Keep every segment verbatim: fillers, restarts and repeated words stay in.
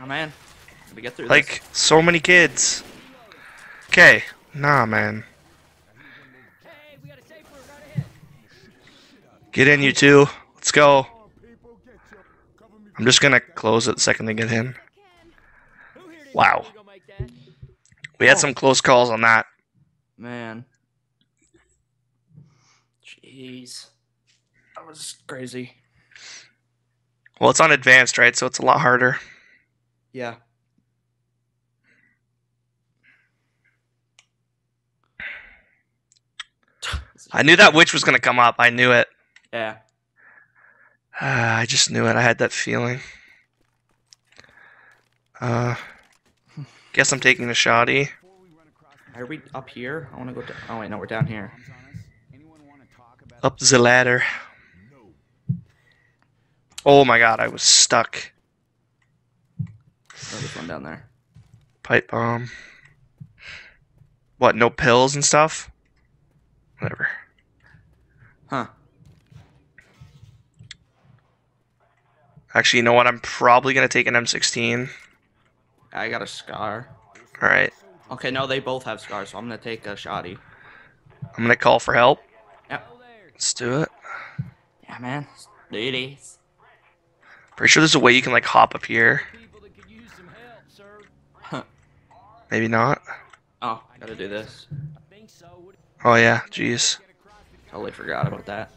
Nah, man. We get through like, this. So many kids. Okay. Nah, man. Get in, you two. Let's go. I'm just gonna close it the second they get in. Wow. We had some close calls on that. Man. Jeez. That was crazy. Well, it's on advanced, right? So it's a lot harder. Yeah. I knew that witch was going to come up. I knew it. Yeah. Uh, I just knew it. I had that feeling. Uh, guess I'm taking the shoddy. Are we up here? I want to go down. Oh, wait, no, we're down here. Up the ladder. Oh my god, I was stuck. There's one down there. Pipe bomb. What, no pills and stuff? Whatever. Huh. Actually, you know what? I'm probably going to take an M sixteen. I got a scar. Alright. Okay, no, they both have scars, so I'm going to take a shoddy. I'm going to call for help. Yep. Let's do it. Yeah, man. Ladies. Pretty sure there's a way you can, like, hop up here. Huh. Maybe not. Oh, I gotta do this. Oh, yeah, jeez. Totally forgot about that.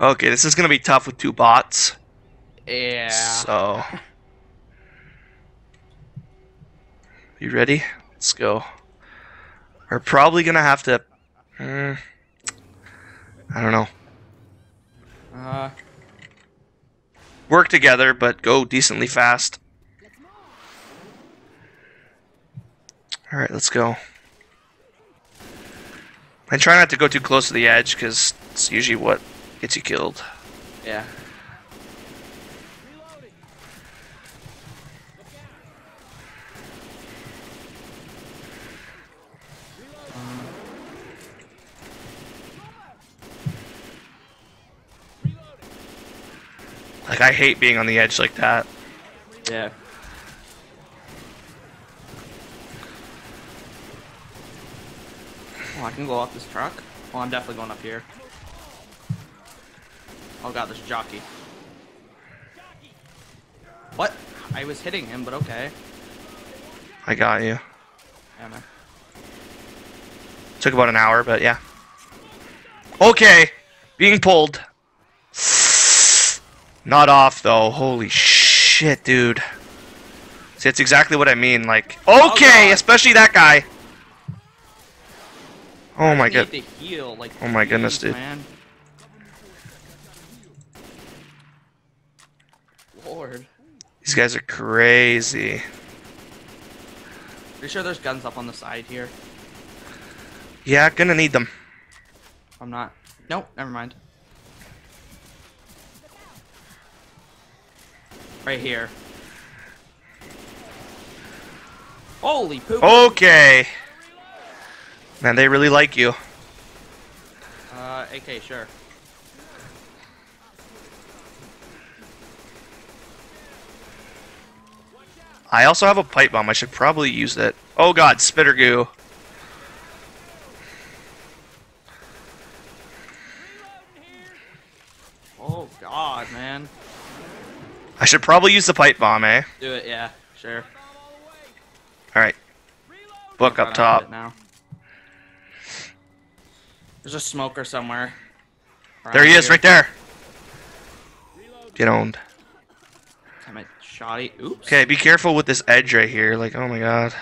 Okay, this is gonna be tough with two bots. Yeah. So. You ready? Let's go. We're probably gonna have to. Uh, I don't know. Uh, Work together, but go decently fast. Alright, let's go. I try not to go too close to the edge, because it's usually what gets you killed. Yeah. Like, I hate being on the edge like that. Yeah. Oh, I can go off this truck. Oh, I'm definitely going up here. Oh god, there's Jockey. What? I was hitting him, but okay. I got you. Yeah, man. Took about an hour, but yeah. Okay! Being pulled. Not off, though. Holy shit, dude. See, that's exactly what I mean. Like, okay, oh, especially that guy. Oh, my god. Heal, like, oh, my goodness, dude. Man. Lord. These guys are crazy. Pretty sure there's guns up on the side here. Yeah, gonna need them. I'm not. Nope, never mind. Right here. Holy poop. Okay. Man, they really like you. Uh, A K, sure. I also have a pipe bomb. I should probably use it. Oh god, Spitter goo. Oh god, man. I should probably use the pipe bomb, eh? Do it, yeah, sure. Alright. Book up top. Now. There's a smoker somewhere. There he here. is, right there! Get owned. Damn it, shoddy. Oops. Okay, be careful with this edge right here. Like, oh my god.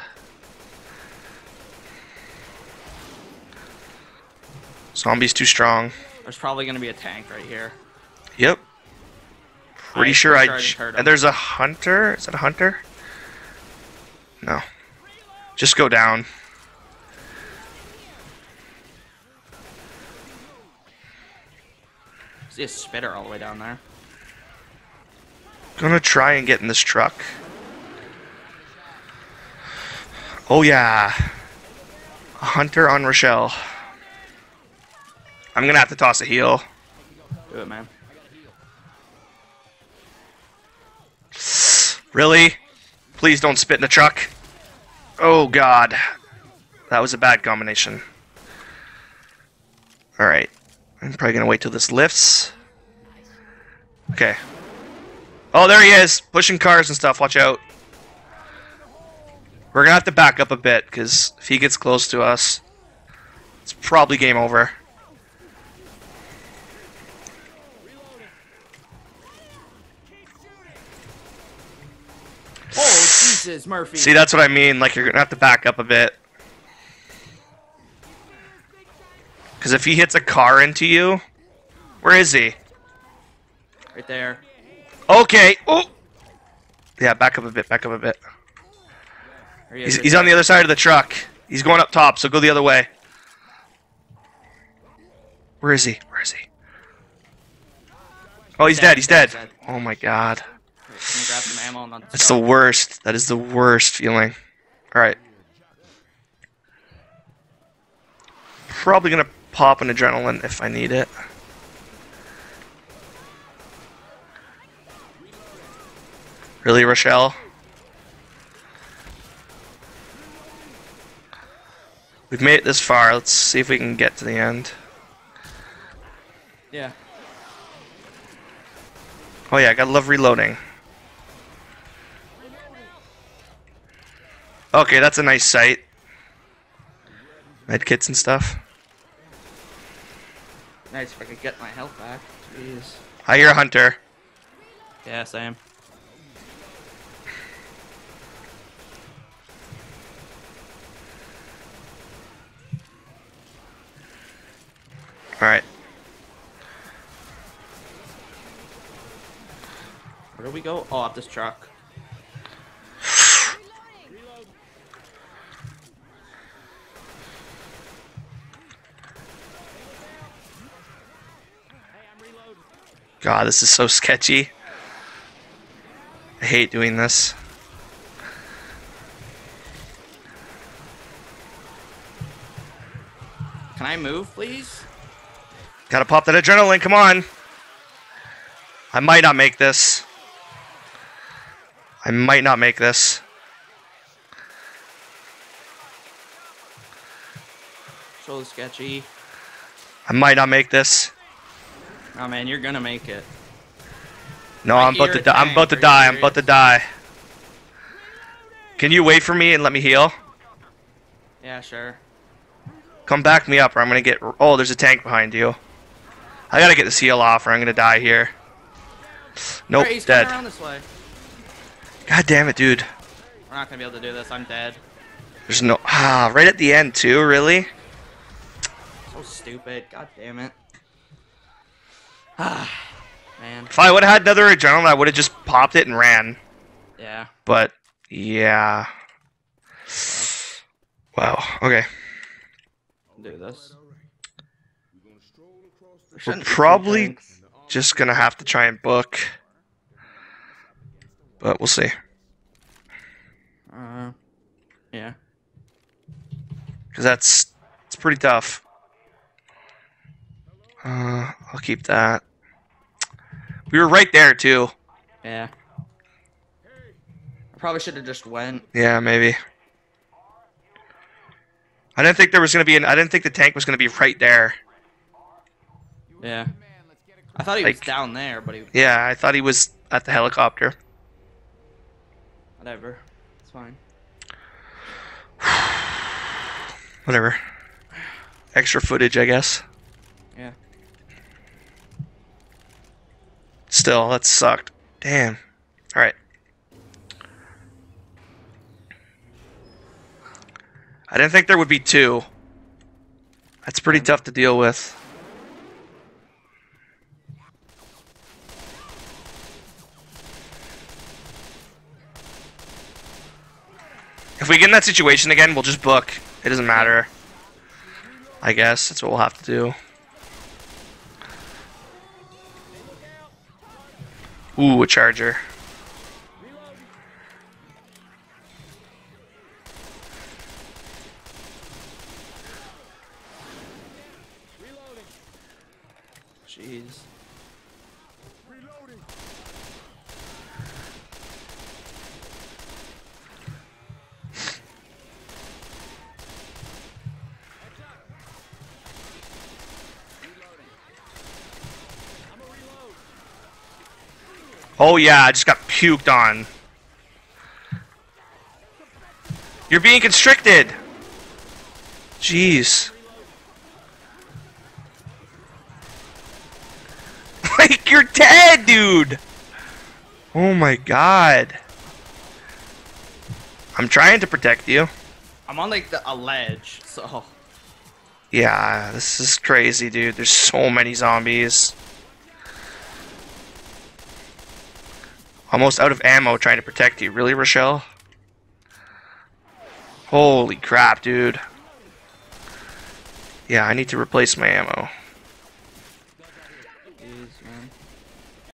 Zombie's too strong. There's probably gonna be a tank right here. Yep. Pretty sure I. And there's a hunter. Is that a hunter? No. Just go down. I see a spitter all the way down there. Gonna try and get in this truck. Oh yeah. A hunter on Rochelle. I'm gonna have to toss a heel. Do it, man. Really? Please don't spit in the truck. Oh god. That was a bad combination. Alright. I'm probably gonna wait till this lifts. Okay. Oh, there he is! Pushing cars and stuff, watch out. We're gonna have to back up a bit, because if he gets close to us, it's probably game over. Oh, Jesus, Murphy. See, that's what I mean, like, you're gonna have to back up a bit. Because if he hits a car into you... Where is he? Right there. Okay, oh! Yeah, back up a bit, back up a bit. He he's he's on the other side of the truck. He's going up top, so go the other way. Where is he? Where is he? Oh, he's dead, he's dead. He's dead. Oh my god. Grab some ammo and that's the worst. That is the worst feeling. Alright. Probably gonna pop an adrenaline if I need it. Really, Rochelle? We've made it this far. Let's see if we can get to the end. Yeah. Oh yeah, I gotta love reloading. Okay, that's a nice sight. Med kits and stuff. Nice if I could get my health back. Jeez. I hear a hunter. Yes, I am. Alright. Where do we go? Oh, up this truck. God, this is so sketchy. I hate doing this. Can I move, please? Gotta pop that adrenaline, come on! I might not make this. I might not make this. So sketchy. I might not make this. Oh man, you're gonna make it. No, I'm about to die. I'm about to die. I'm about to die. Can you wait for me and let me heal? Yeah, sure. Come back me up or I'm gonna get... Oh, there's a tank behind you. I gotta get this heal off or I'm gonna die here. Nope, he's dead. This way. God damn it, dude. We're not gonna be able to do this. I'm dead. There's no... Ah, right at the end too, really? So stupid. God damn it. Ah, man. If I would have had another adrenaline, I would have just popped it and ran. Yeah. But, yeah. Wow, okay. I'll do this. We're probably just gonna have to try and book. But we'll see. Uh, yeah. Because that's... It's pretty tough. Uh, I'll keep that. We were right there, too. Yeah. I probably should have just went. Yeah, maybe. I didn't think there was going to be an... I didn't think the tank was going to be right there. Yeah. I thought he like, was down there, but he... Yeah, I thought he was at the helicopter. Whatever. It's fine. Whatever. Extra footage, I guess. Yeah. Still, that sucked. Damn. Alright. I didn't think there would be two. That's pretty tough to deal with. If we get in that situation again, we'll just book. It doesn't matter. I guess that's what we'll have to do. Ooh, a charger. Jeez. Oh yeah, I just got puked on. You're being constricted! Jeez. Like, you're dead, dude! Oh my god. I'm trying to protect you. I'm on, like, the a ledge, so... Yeah, this is crazy, dude. There's so many zombies. Almost out of ammo trying to protect you. Really, Rochelle? Holy crap, dude. Yeah, I need to replace my ammo.